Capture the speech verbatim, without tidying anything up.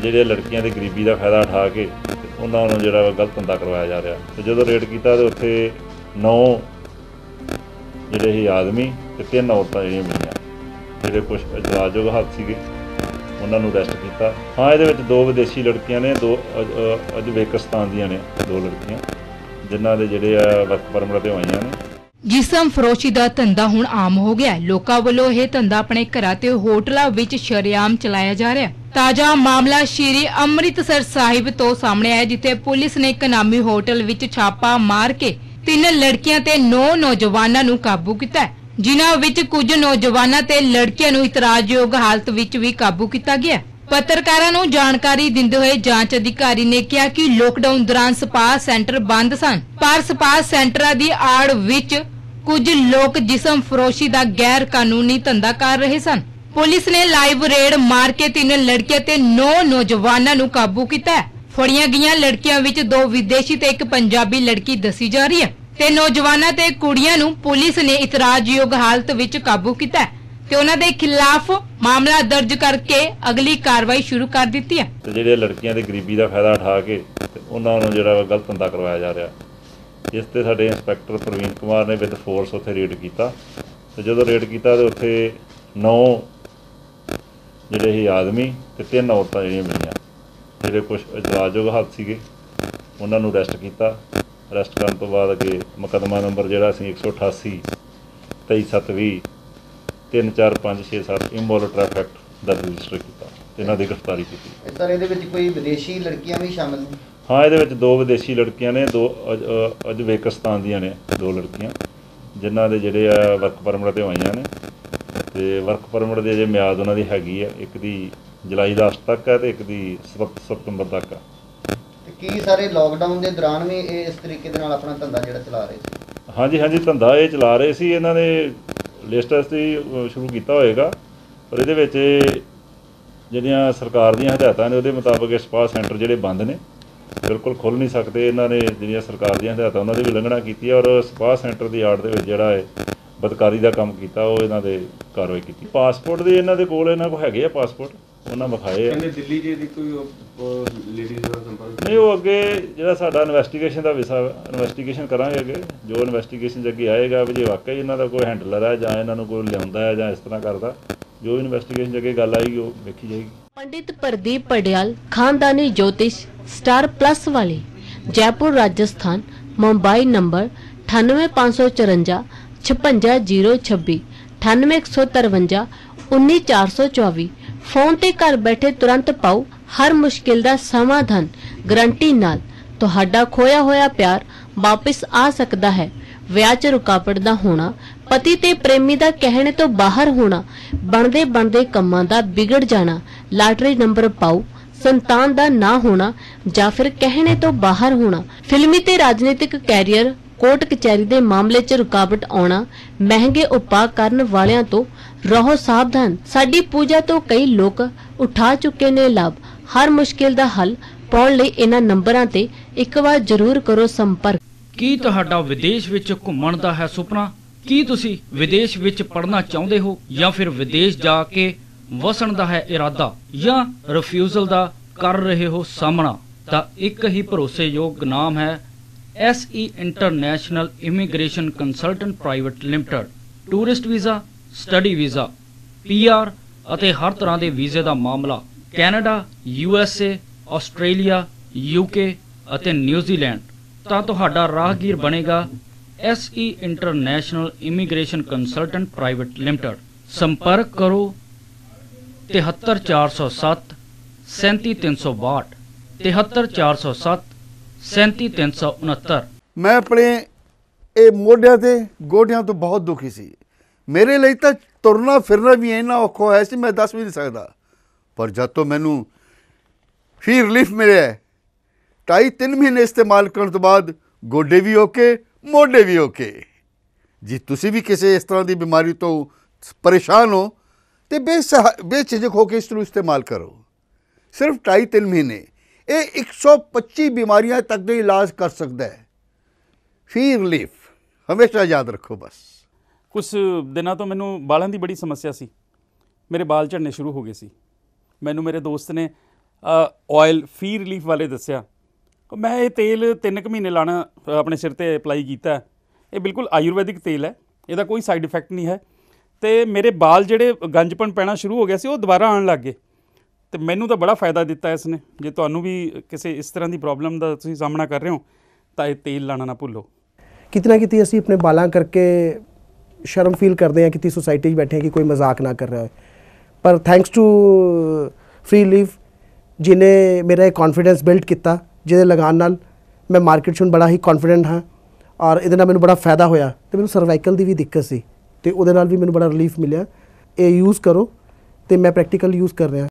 ਜਿਹੜੇ ਲੜਕੀਆਂ ਦੇ ਗਰੀਬੀ ਦਾ ਫਾਇਦਾ ਉਠਾ ਕੇ ਉਹਨਾਂ ਨੂੰ ਜਿਹੜਾ ਗਲਤ ਧੰਦਾ ਕਰਵਾਇਆ ਜਾ ਰਿਹਾ। ਤੇ ਜਦੋਂ ਰੇਡ ਕੀਤਾ ਤੇ ਉੱਥੇ ਨੌ ਜਿਹੜੇ ਹੀ ਆਦਮੀ ਤੇ ਤਿੰਨ ਔਰਤਾਂ ਜਿਹੜੀਆਂ ਮਿਲੀਆਂ, ਜਿਹੜੇ ਕੁਝ ਇਤਰਾਜ਼ਯੋਗ ਹੱਥ ਸੀਗੇ ਉਹਨਾਂ ਨੂੰ ਅਰੈਸਟ ਕੀਤਾ। ਹਾਂ, ਇਹਦੇ ਵਿੱਚ ਦੋ ਵਿਦੇਸ਼ੀ ਲੜਕੀਆਂ ਨੇ, ਦੋ ਉਜ਼ਬੇਕਿਸਤਾਨ ਦੀਆਂ ਨੇ, ਦੋ ਲੜਕੀਆਂ ਜਿਨ੍ਹਾਂ ਦੇ ਜਿਹੜੇ ਆ ਵਰਕ ਪਰਮਿਟ ਤੇ ਆਈਆਂ ਨੇ। जिसम फरोशी का धंधा हुण आम हो गया। लोगों वालों यह धंधा अपने घरां ते होटलों विच शरेआम चलाया जा रहा है। ताजा मामला श्री अमृतसर साहिब तो सामने आया, जिथे पुलिस ने कनामी होटल विच छापा मार के तीन लड़कियां ते नौ नौजवानों नू काबू किया, जिन्हां विच कुछ नौजवानों ते लड़कियां नू इतराजयोग हालत विच भी काबू किया गया। पत्रकारां नू जानकारी दिंदे होए जांच अधिकारी ने कहा कि लॉकडाउन दौरान स्पा सेंटर बंद सन, पर स्पा सेंटरां दी आड़ विच कुछ लोग जिस्म फरोशी दा गैर कानूनी धंधा कर रहे सन। पुलिस ने लाइव रेड मार के तीन लड़कियां ते नौ नौजवानां नू काबू किया। फड़ियां गईयां लड़कियां विच दो विदेशी ते एक पंजाबी लड़की दसी जा रही है ते नौजवानां ते कुड़ियां नू पुलिस ने इतराजयोग हालत विच काबू किया। ਉਹਨਾਂ ਦੇ ਖਿਲਾਫ ਮਾਮਲਾ ਦਰਜ ਕਰਕੇ ਅਗਲੀ ਕਾਰਵਾਈ ਸ਼ੁਰੂ ਕਰ ਦਿੱਤੀ ਹੈ। ਤੇ ਜਿਹੜੇ ਲੜਕੀਆਂ ਦੇ ਗਰੀਬੀ ਦਾ ਫਾਇਦਾ ਉਠਾ ਕੇ ਉਹਨਾਂ ਨੂੰ ਜਿਹੜਾ ਗਲਤ ਧੰਦਾ ਕਰਵਾਇਆ ਜਾ ਰਿਹਾ, ਇਸ ਤੇ ਸਾਡੇ ਇੰਸਪੈਕਟਰ ਪ੍ਰਵੀਨ ਕੁਮਾਰ ਨੇ ਵਿਦ ਫੋਰਸ ਉੱਥੇ ਰੇਡ ਕੀਤਾ। ਤੇ ਜਦੋਂ ਰੇਡ ਕੀਤਾ ਤੇ ਉੱਥੇ ਨੌ ਜਿਹੜੇ ਹੀ ਆਦਮੀ ਤੇ ਤਿੰਨ ਔਰਤਾਂ ਜਿਹੜੀਆਂ ਮਿਲੀਆਂ, ਜਿਹੜੇ ਕੁਝ ਇਤਰਾਜ਼ਯੋਗ ਹੱਥ ਸੀਗੇ ਉਹਨਾਂ ਨੂੰ ਅਰੈਸਟ ਕੀਤਾ। ਅਰੈਸਟ ਕਰਨ ਤੋਂ ਬਾਅਦ ਅੱਗੇ ਮੁਕੱਦਮਾ ਨੰਬਰ ਜਿਹੜਾ ਸੀ ਇੱਕ ਸੌ ਅਠਾਸੀ ਤੇਈ ਸੱਤ ਵੀਹ तीन चार पाँच छे सात इमोल ट्रैफिक दर्ज रजिस्टर किया। इन्हों की गिरफ्तारी की। सर ये कोई विदेशी लड़कियां भी शामिल हैं? हाँ, ये दो विदेशी लड़कियां ने, दो उज़बेकिस्तान दी ने, दो लड़कियां जिन्हों के जोड़े आ वर्क परमिट पर आईया ने। तो वर्क परमिट की जो म्याद उन्होंने हैगी है, एक दी जुलाई लास्ट तक है तो एक दी सत सतंबर तक है। की सारे लॉकडाउन के दौरान भी इस तरीके अपना धंधा जो चला रहे? हाँ जी, हाँ जी, धंधा ये चला रहे सी। इन्होंने लिस्ट से शुरू किया होएगा, पर ये जिहड़ियां सरकार दी हदायतां ने उहदे मुताबक स्पा सेंटर जिहड़े बंद ने, बिल्कुल खुल नहीं सकते। इन्होंने जिहड़ियां सरकार दी हदायतां उन्हां दी विलंघना कीती और स्पा सेंटर की आड़ दे विच जिहड़ा है बदकारी का काम किया। वो इन्हों ने कार्रवाई की। पासपोर्ट भी इन्हों कोल इन्हों को है, पासपोर्ट उन्होंने विखाए नहीं। वो अगे जो साडा इन्वेस्टिगेशन का विशा, इन्वेस्टिगेशन करांगे अगे, जो इन्वेस्टिगेशन अगे आएगा भी जे वाकई इन्हों का कोई हैंडलर है जां इन्हों नूं कोई लिआउंदा है जां इस तरह करदा, जो इन्वेस्टिगेशन अगे गल आएगी वो देखी जाएगी। पंडित प्रदीप पडियाल, खानदानी ज्योतिष, स्टार प्लस वाले, जयपुर राजस्थान, मुंबई नंबर अठानवे पाँच सौ चौरानवे छप्पन जीरो छब्बी, अठानवे एक सौ तिरवंजा, उन्नीस चार सौ चौबीस। फोन ते घर बैठे तुरंत पाओ हर मुश्किल दा समाधान गारंटी नाल। तुहाडा खोया होया प्यार वापस आ सकदा है। ਵਿਆਹ ਚ ਰੁਕਾਵਟ ਦਾ ਹੋਣਾ, ਪਤੀ ਤੇ ਪ੍ਰੇਮੀ ਦਾ ਕਹਿਣੇ ਤੋਂ ਬਾਹਰ ਹੋਣਾ, ਬਣਦੇ ਬਣਦੇ ਕੰਮਾਂ ਦਾ ਵਿਗੜ ਜਾਣਾ, ਲਾਟਰੀ ਨੰਬਰ ਪਾਓ, ਸੰਤਾਨ ਦਾ ਨਾ ਹੋਣਾ ਜਾਂ ਫਿਰ ਕਹਿਣੇ ਤੋਂ ਬਾਹਰ ਹੋਣਾ, ਫਿਲਮੀ ਤੇ ਰਾਜਨੀਤਿਕ ਕੈਰੀਅਰ, कोर्ट कचहरी दे मामले च रुकावट आना, महंगे उपा करन वालियां तो रहो सावधान। साडी पूजा तो कई लोग उठा चुके ने लाभ। हर मुश्किल दा हल पाउण लई इन्हां नंबरां ते एक वार जरूर करो संपर्क। की तुहाडा विदेश विच घुमण दा है सुपना? की तुसी विदेश विच पढ़ना चाहुंदे हो या फिर विदेश जाके वसण दा है इरादा या रिफ्यूजल दा कर रहे हो सामना? तां एक ही भरोसेयोग नाम है S E international immigration consultant private limited. Tourist visa, study visa, PR ਅਤੇ हर तरह के वीज़े का मामला कैनेडा, यूएसए, ऑस्ट्रेलिया, यूके ਅਤੇ ਨਿਊਜ਼ੀਲੈਂਡ। ਤਾਂ ਤੁਹਾਡਾ ਰਾਹਗੀਰ ਬਣੇਗਾ S E international immigration consultant private limited. संपर्क करो तिहत्तर चार सौ सात सैंती तीन सौ बाहठ, तिहत्तर चार सौ सात सैंती तीन सौ उनहत्तर। मैं अपने ये मोढ़िया से गोढ़िया तो बहुत दुखी सी। मेरे लिए तो तुरना फिरना भी इन्ना औखा है सी मैं दस भी नहीं सकता, पर जब तो मैनू फी रिलीफ मिले ढाई तीन महीने इस्तेमाल करने तो बाद गोडे भी ओके, मोढ़े भी ओके। जी तुसी भी किसी इस तरह की बीमारी तो परेशान हो तो बेसहा बेझिझक होकर इस नू इस्तेमाल करो। सिर्फ ढाई तीन महीने ये एक सौ पच्ची बीमारियाँ तक का इलाज कर सकता है। फी रिलीफ हमेशा याद रखो। बस कुछ दिनों तो मैनू बालों की बड़ी समस्या सी, मेरे बाल झड़ने शुरू हो गए सी। मैनू मेरे दोस्त ने ऑयल फी रिलीफ वाले दस्सिया। मैं ये तेल तीन क महीने लाना अपने सिर पर अपलाई किया। ये बिल्कुल आयुर्वैदिक तेल है, इसका कोई साइड इफेक्ट नहीं है। तो मेरे बाल जोड़े गंजपन पैना शुरू हो गया से दोबारा आने लग गए। तो मैनू तो बड़ा फायदा दिता इसने। जो तुम्हें भी किसी इस तरह की प्रॉब्लम का तुम सामना कर रहे हो तो ये तेल लाना ना भूलो। कितना कितनी असी अपने बालों करके शर्म फील करते हैं कि सोसाइटी बैठे हैं कि कोई मजाक ना कर रहा है, पर थैंक्स टू फ्री लीफ जिन्हें मेरा एक कॉन्फिडेंस बिल्ड किया, जिसे लगान नाल मैं मार्केट से बड़ा ही कॉन्फिडेंट हाँ और ये मैं बड़ा फायदा होया। तो मैं सर्वाइकल की भी दिक्कत सी तो वो भी मैं बड़ा रिलीफ मिले। ये यूज़ करो तो मैं प्रैक्टिकल यूज़ कर रहा।